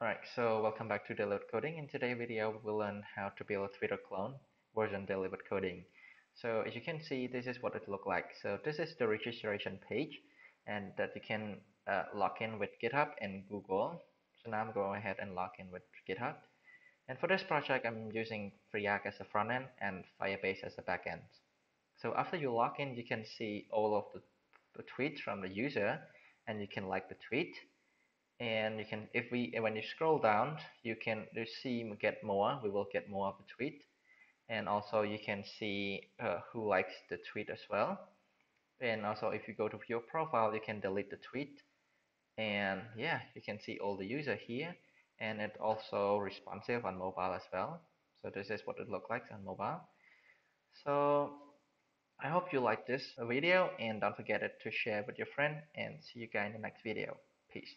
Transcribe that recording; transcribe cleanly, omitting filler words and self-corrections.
Alright, so welcome back to Daily Web Coding. In today's video, we'll learn how to build a Twitter clone based on Daily Web Coding. So as you can see, this is what it looks like. So this is the registration page, and that you can log in with GitHub and Google. So now I'm going ahead and log in with GitHub. And for this project, I'm using React as a front end and Firebase as a back end. So after you log in, you can see all of the tweets from the user, and you can like the tweet. And you can, when you scroll down, you can see get more. We will get more of the tweet, and also you can see who likes the tweet as well. And also, if you go to your profile, you can delete the tweet, and yeah, you can see all the user here. And it also responsive on mobile as well. So this is what it looks like on mobile. So I hope you like this video, and don't forget to share with your friend. And see you guys in the next video. Peace.